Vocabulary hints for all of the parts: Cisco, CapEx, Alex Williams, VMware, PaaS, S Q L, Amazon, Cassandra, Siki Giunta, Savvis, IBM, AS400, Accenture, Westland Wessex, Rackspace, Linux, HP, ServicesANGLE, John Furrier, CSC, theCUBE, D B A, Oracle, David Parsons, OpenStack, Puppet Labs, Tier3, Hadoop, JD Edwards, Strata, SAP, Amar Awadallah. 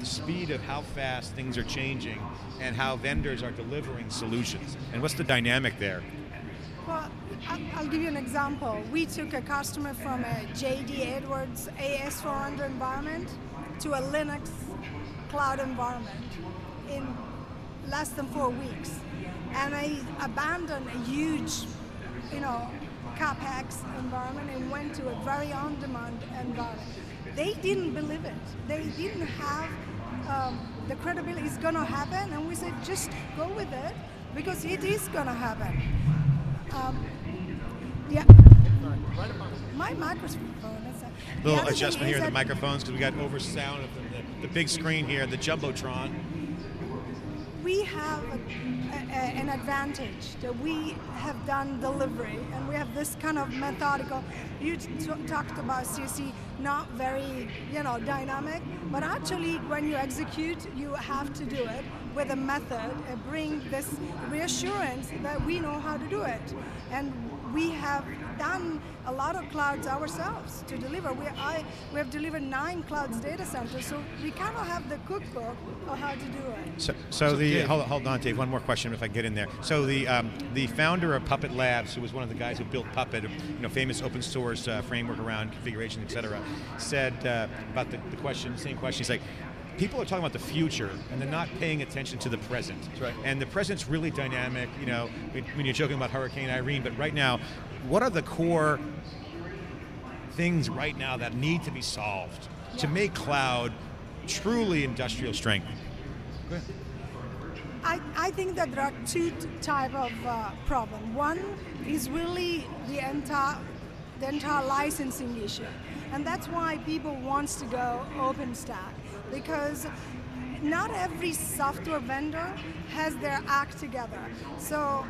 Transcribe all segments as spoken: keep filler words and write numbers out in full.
The speed of how fast things are changing and how vendors are delivering solutions. And what's the dynamic there? Well, I'll give you an example. We took a customer from a J D Edwards A S four hundred environment to a Linux cloud environment in less than four weeks. And I abandoned a huge, you know, CapEx environment and went to a very on-demand environment. They didn't believe it. They didn't have um, the credibility it's going to happen, and we said just go with it because it is going to happen. Um, yeah. My microphone. A little adjustment here in the microphones because we got over sound of the, the, the big screen here, the jumbotron. We have a, a, an advantage that we have done delivery, and we have this kind of methodical. You t talked about C S C, not very, you know, dynamic, but actually when you execute, you have to do it with a method and bring this reassurance that we know how to do it. And we have done a lot of clouds ourselves to deliver. We, I, we have delivered nine clouds data centers, so we kind of have the cookbook of how to do it. So, so, so the Dave, hold, hold on, Dave. One more question, if I can get in there. So the um, the founder of Puppet Labs, who was one of the guys who built Puppet, you know, famous open source uh, framework around configuration, et cetera, said uh, about the, the question, same question. He's like, people are talking about the future, and they're not paying attention to the present. That's right. And the present's really dynamic. You know, when you're joking about Hurricane Irene, but right now, what are the core things right now that need to be solved yeah. to make cloud truly industrial strength? Go ahead. I, I think that there are two type of uh, problem. One is really the entire, the entire licensing issue. And that's why people wants to go OpenStack, because not every software vendor has their act together. So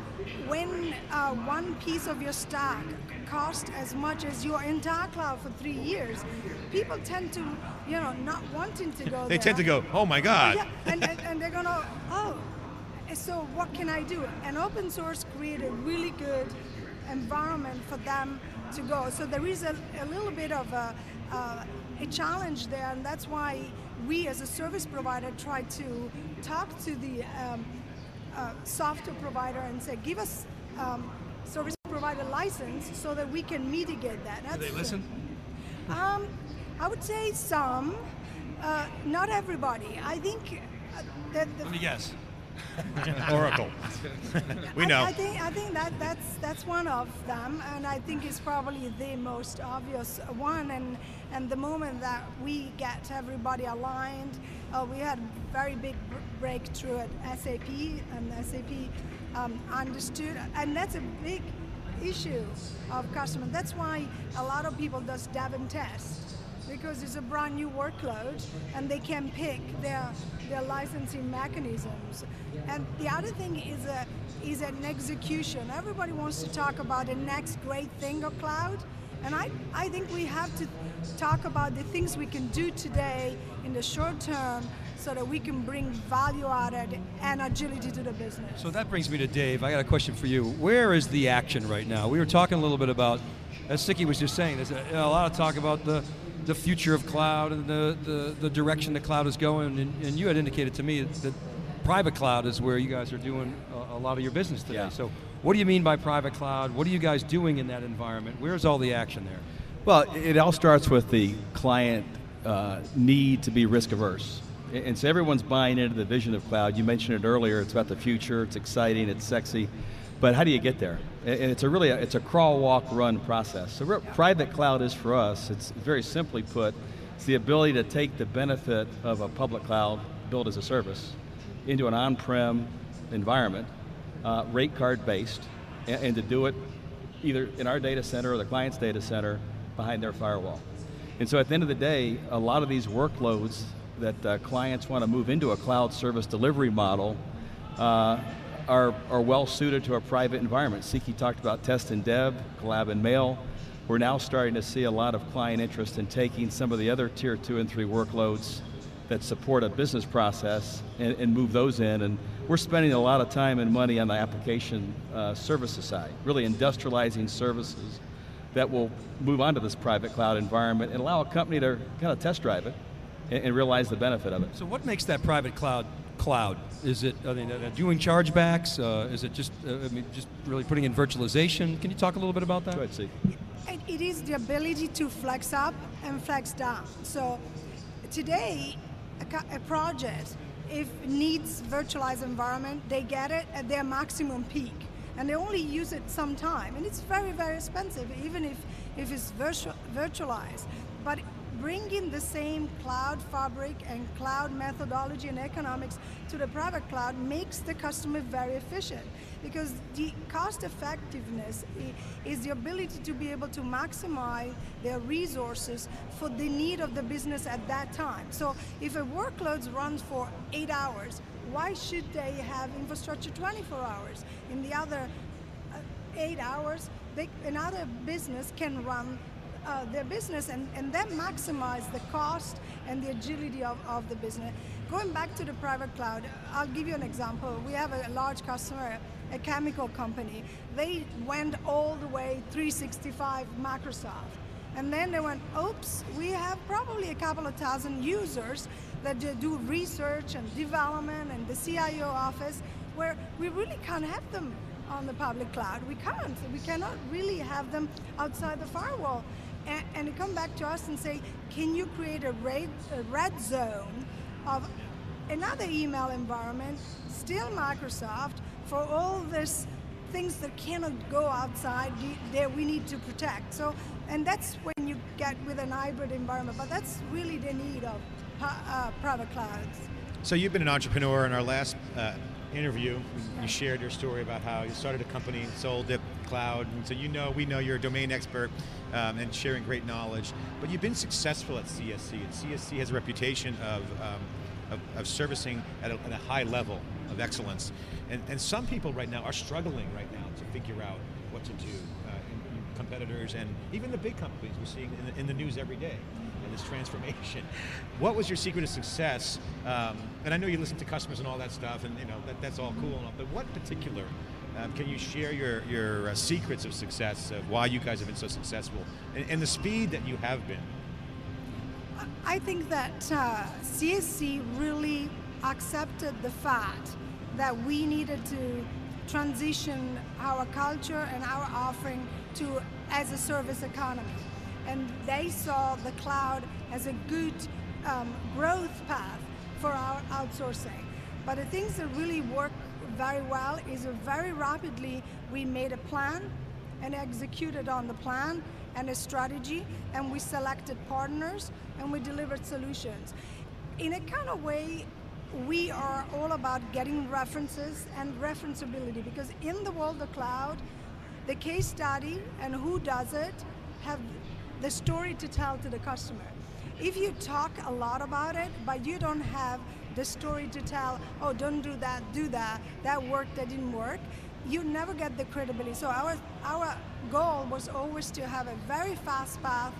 when uh, one piece of your stack costs as much as your entire cloud for three years, people tend to, you know, not wanting to go They there. tend to go, oh my God. Yeah, and, and, and they're going to, oh, so what can I do? And open source created a really good environment for them to go. So there is a, a little bit of a, uh, a challenge there, and that's why we as a service provider try to talk to the um, uh, software provider and say, give us um, service provider license so that we can mitigate that. That's, do they listen? Um, I would say some, uh, not everybody. I think uh, that the Let me guess. Oracle. we know. I, I think I think that that's that's one of them, and I think it's probably the most obvious one. And and the moment that we get everybody aligned, uh, we had very big breakthrough at S A P, and S A P um, understood, and that's a big issue of customer. That's why a lot of people does dab and test, because it's a brand new workload, and they can pick their their licensing mechanisms. And the other thing is a is an execution. Everybody wants to talk about the next great thing of cloud, and I, I think we have to talk about the things we can do today in the short term so that we can bring value added and agility to the business. So that brings me to Dave. I got a question for you. Where is the action right now? We were talking a little bit about, as Siki was just saying, there's a, a lot of talk about the the future of cloud and the, the, the direction the cloud is going, and, and you had indicated to me that private cloud is where you guys are doing a, a lot of your business today. Yeah. So what do you mean by private cloud? What are you guys doing in that environment? Where's all the action there? Well, it all starts with the client uh, need to be risk averse. And so everyone's buying into the vision of cloud. You mentioned it earlier, it's about the future, it's exciting, it's sexy, but how do you get there? And it's a really, a, it's a crawl, walk, run process. So what private cloud is for us, it's very simply put, it's the ability to take the benefit of a public cloud built as a service into an on-prem environment, uh, rate card based, and, and to do it either in our data center or the client's data center behind their firewall. And so at the end of the day, a lot of these workloads that uh, clients want to move into a cloud service delivery model uh, Are, are well suited to a private environment. Siki talked about test and dev, collab and mail. We're now starting to see a lot of client interest in taking some of the other tier two and three workloads that support a business process and, and move those in, and we're spending a lot of time and money on the application uh, services side, really industrializing services that will move onto this private cloud environment and allow a company to kind of test drive it, and, and realize the benefit of it. So what makes that private cloud cloud? Is it are they doing chargebacks? Uh, is it just uh, I mean, just really putting in virtualization? Can you talk a little bit about that? Go ahead, see. It, it is the ability to flex up and flex down. So today, a, a project, if it needs virtualized environment, they get it at their maximum peak. And they only use it some time. And it's very, very expensive, even if, if it's virtu virtualized. But bringing the same cloud fabric and cloud methodology and economics to the private cloud makes the customer very efficient, because the cost effectiveness is the ability to be able to maximize their resources for the need of the business at that time. So if a workload runs for eight hours, why should they have infrastructure twenty-four hours? In the other eight hours, they, another business can run Uh, their business and, and then maximize the cost and the agility of, of the business. Going back to the private cloud, I'll give you an example. We have a large customer, a chemical company. They went all the way three sixty-five Microsoft. And then they went, oops, we have probably a couple of thousand users that do research and development and the C I O office, where we really can't have them on the public cloud. We can't. We cannot really have them outside the firewall. And, and they come back to us and say, can you create a red, a red zone of another email environment, still Microsoft, for all these things that cannot go outside that we need to protect. So, and that's when you get with an hybrid environment, but that's really the need of uh, private clouds. So you've been an entrepreneur. In our last uh, interview, you shared your story about how you started a company, sold it, cloud, and so you know, we know you're a domain expert um, and sharing great knowledge, but you've been successful at C S C, and C S C has a reputation of, um, of, of servicing at a, at a high level of excellence, and, and some people right now are struggling right now to figure out what to do. Uh, competitors and even the big companies we're seeing in the, in the news every day, and this transformation. What was your secret of success? Um, and I know you listen to customers and all that stuff, and you know that, that's all cool and all, but what particular, um, can you share your, your uh, secrets of success, of why you guys have been so successful, and, and the speed that you have been? I think that uh, C S C really accepted the fact that we needed to transition our culture and our offering to as a service economy. And they saw the cloud as a good um, growth path for our outsourcing. But the things that really work very well is very rapidly we made a plan and executed on the plan and a strategy, and we selected partners and we delivered solutions. In a kind of way, we are all about getting references and referenceability, because in the world of cloud, the case study and who does it have the story to tell to the customer. If you talk a lot about it, but you don't have the story to tell, oh, don't do that, do that, that worked, that didn't work, you never get the credibility. So our, our goal was always to have a very fast path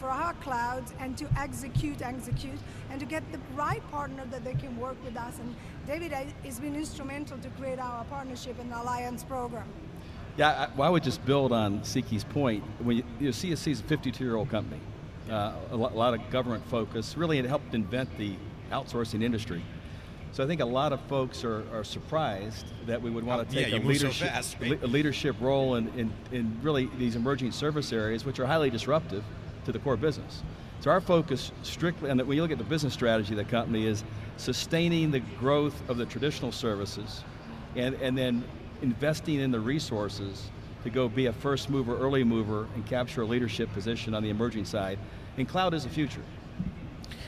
for our clouds and to execute, execute, and to get the right partner that they can work with us. And David has been instrumental to create our partnership and alliance program. Yeah, I, I would just build on Siki's point. When you, you know, C S C is a fifty-two-year-old company, uh, a, lot, a lot of government focus. Really, it helped invent the outsourcing industry. So I think a lot of folks are, are surprised that we would want to take yeah, a, leadership, so fast, right? a leadership role in, in, in really these emerging service areas, which are highly disruptive to the core business. So our focus strictly, and when you look at the business strategy of the company, is sustaining the growth of the traditional services, and, and then investing in the resources to go be a first mover, early mover, and capture a leadership position on the emerging side. And cloud is the future.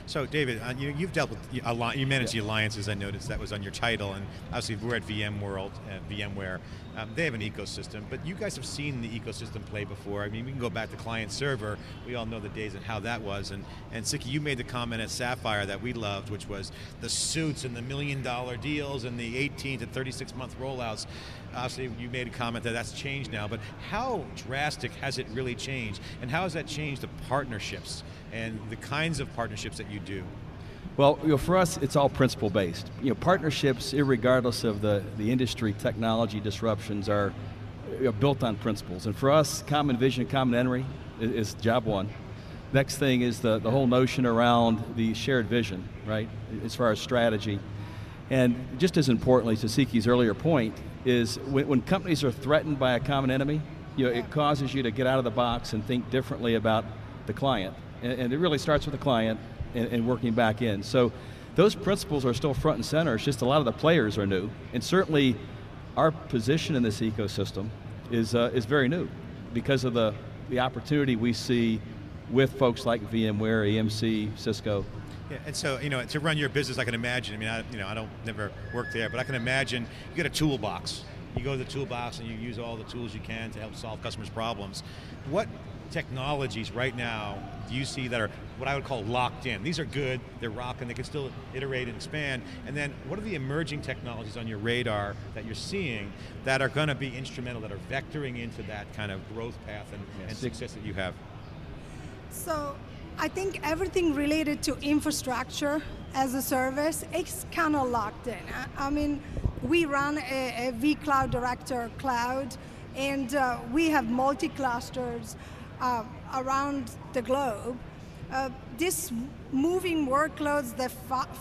So David, uh, you, you've dealt with, a lot, you manage yeah. the alliances, I noticed that was on your title, and obviously we're at VMworld, uh, VMware, um, they have an ecosystem, but you guys have seen the ecosystem play before. I mean, we can go back to client server, we all know the days and how that was, and, and Siki, you made the comment at Sapphire that we loved, which was the suits and the million dollar deals and the eighteen to thirty-six month rollouts. Obviously, you made a comment that that's changed now, but how drastic has it really changed, and how has that changed the partnerships and the kinds of partnerships that you do? Well, you know, for us, it's all principle-based. You know, partnerships, irregardless of the, the industry technology disruptions, are, are built on principles. And for us, common vision, common enemy is, is job one. Next thing is the, the whole notion around the shared vision, right, as far as strategy. And just as importantly, to Siki's earlier point, is when, when companies are threatened by a common enemy, you know, it causes you to get out of the box and think differently about the client. And, and it really starts with the client and, and working back in. So those principles are still front and center, it's just a lot of the players are new. And certainly, our position in this ecosystem is, uh, is very new because of the, the opportunity we see with folks like VMware, E M C, Cisco. Yeah, and so, you know, to run your business, I can imagine, I mean, I, you know, I don't never work there, but I can imagine you get a toolbox. You go to the toolbox and you use all the tools you can to help solve customers' problems. What technologies right now do you see that are what I would call locked in? These are good, they're rocking, they can still iterate and expand. And then what are the emerging technologies on your radar that you're seeing that are going to be instrumental, that are vectoring into that kind of growth path and, yes. and success that you have? So, I think everything related to infrastructure as a service, it's kind of locked in. I, I mean, we run a, a vCloud Director cloud, and uh, we have multi-clusters uh, around the globe. Uh, this moving workloads that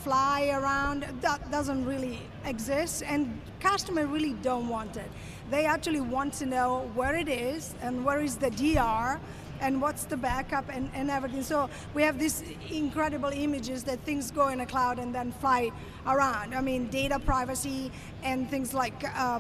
fly around, that doesn't really exist, and customers really don't want it. They actually want to know where it is, and where is the D R, and what's the backup and, and everything. So we have these incredible images that things go in a cloud and then fly around. I mean, data privacy and things like uh,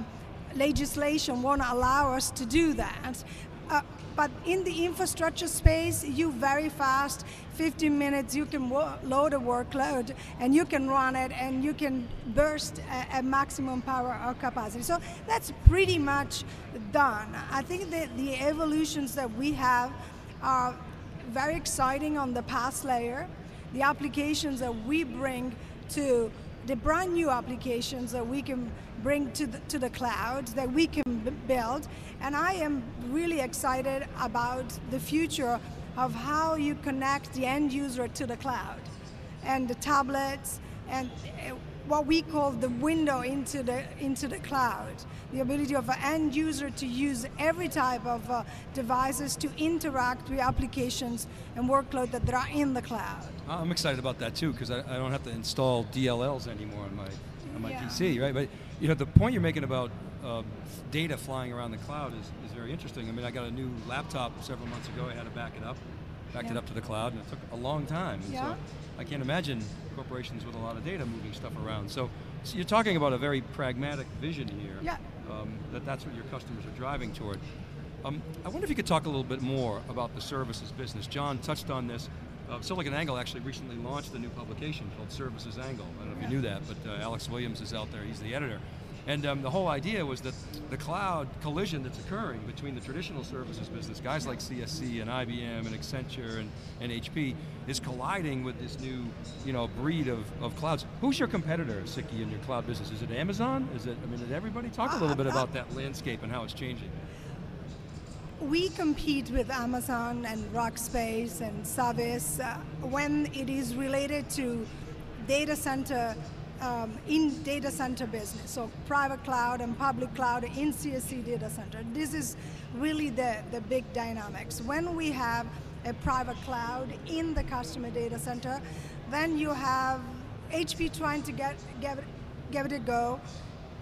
legislation won't allow us to do that. Uh, but in the infrastructure space, you very fast, fifteen minutes, you can load a workload and you can run it and you can burst at, at maximum power or capacity. So that's pretty much done. I think that the evolutions that we have are very exciting on the PaaS layer, the applications that we bring to the brand new applications that we can bring to the, to the cloud, that we can build. And I am really excited about the future of how you connect the end user to the cloud and the tablets and what we call the window into the, into the cloud. The ability of an end user to use every type of uh, devices to interact with applications and workload that are in the cloud. I'm excited about that too, because I, I don't have to install D L Ls anymore on my, on my yeah. P C, right? But you know, the point you're making about uh, data flying around the cloud is, is very interesting. I mean, I got a new laptop several months ago, I had to back it up, backed yeah. it up to the cloud, and it took a long time. And yeah. so I can't imagine corporations with a lot of data moving stuff around. So, so you're talking about a very pragmatic vision here, yeah. um, that that's what your customers are driving toward. Um, I wonder if you could talk a little bit more about the services business. John touched on this. Uh, SiliconANGLE actually recently launched a new publication called ServicesANGLE. I don't know if you knew that, but uh, Alex Williams is out there, he's the editor. And um, the whole idea was that the cloud collision that's occurring between the traditional services business, guys like C S C and I B M and Accenture and, and H P, is colliding with this new you know, breed of, of clouds. Who's your competitor, Siki, in your cloud business? Is it Amazon? Is it, I mean, did everybody talk a little uh, bit uh, about that landscape and how it's changing? We compete with Amazon and Rackspace and Savvis uh, when it is related to data center Um, in data center business, so private cloud and public cloud in C S C data center. This is really the, the big dynamics. When we have a private cloud in the customer data center, then you have H P trying to get, get, give it a go.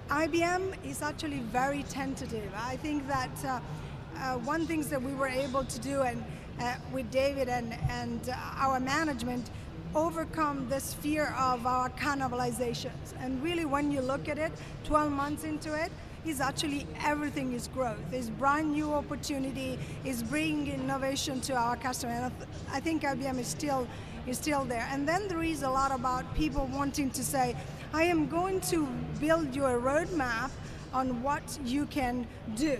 I B M is actually very tentative. I think that uh, uh, one thing that we were able to do and uh, with David and, and uh, our management, overcome this fear of our cannibalizations. And really when you look at it, twelve months into it, is actually everything is growth. It's brand new opportunity, it's bringing innovation to our customer. And I, th I think I B M is still, is still there. And then there is a lot about people wanting to say, I am going to build you a roadmap on what you can do.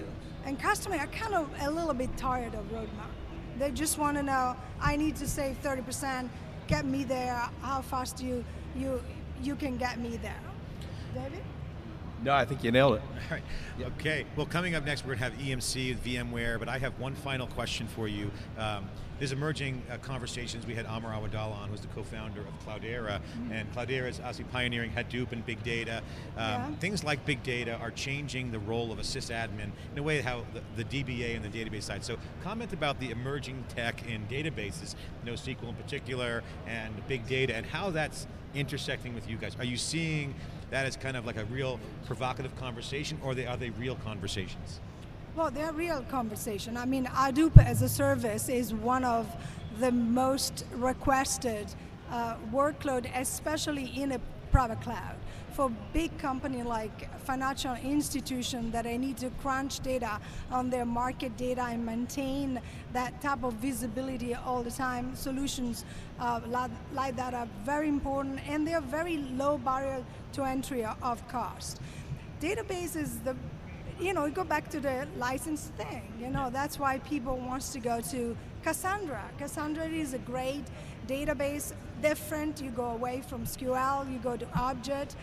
And customers are kind of a little bit tired of roadmap. They just want to know, I need to save thirty percent, get me there, how fast you you you can get me there. David? No, I think you nailed it. All right. Yep. Okay, well coming up next we're going to have E M C, VMware, but I have one final question for you. Um, there's emerging uh, conversations. We had Amar Awadallah on, who's the co-founder of Cloudera, mm-hmm. and Cloudera is obviously pioneering Hadoop and big data. Um, yeah. Things like big data are changing the role of a sysadmin in a way how the, the D B A and the database side. So comment about the emerging tech in databases, NoSQL in particular, and big data, and how that's intersecting with you guys. Are you seeing that as kind of like a real provocative conversation, or they, are they real conversations? Well, they're real conversation. I mean, Hadoop as a service is one of the most requested uh, workload, especially in a private cloud. For big company like financial institution that they need to crunch data on their market data and maintain that type of visibility all the time, solutions uh, like that are very important, and they're very low barrier to entry of cost. Databases, the, you know, go back to the license thing, you know, that's why people wants to go to Cassandra. Cassandra is a great database, different, you go away from S Q L, you go to object.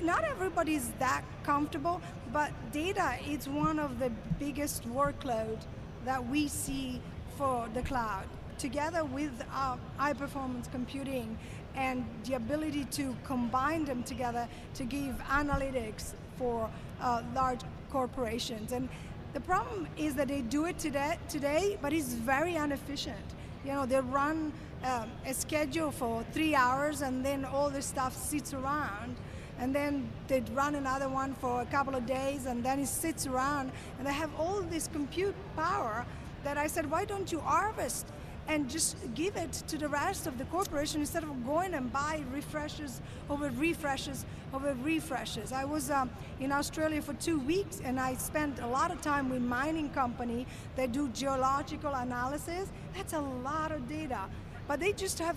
Not everybody's that comfortable, but data is one of the biggest workload that we see for the cloud. Together with our high-performance computing and the ability to combine them together to give analytics for uh, large corporations. And the problem is that they do it today, today but it's very inefficient. You know, they run um, a schedule for three hours and then all the stuff sits around. And then they run another one for a couple of days and then it sits around, and they have all this compute power that I said, why don't you harvest and just give it to the rest of the corporation instead of going and buy refreshes over refreshes over refreshes. I was um, in Australia for two weeks and I spent a lot of time with mining company that do geological analysis. That's a lot of data, but they just have,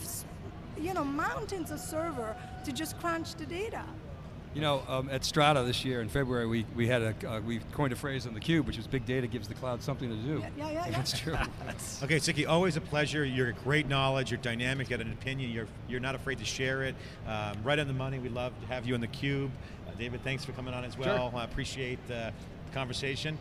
you know, mountains of server to just crunch the data. You know, um, at Strata this year in February, we we had a uh, we coined a phrase on theCUBE, which is big data gives the cloud something to do. Yeah, yeah, yeah. yeah. That's true. Okay, Siki, always a pleasure. You're great knowledge. You're dynamic. You got an opinion. You're you're not afraid to share it. Um, right on the money. We love to have you on theCUBE. Uh, David, thanks for coming on as well. Sure. I appreciate uh, the conversation.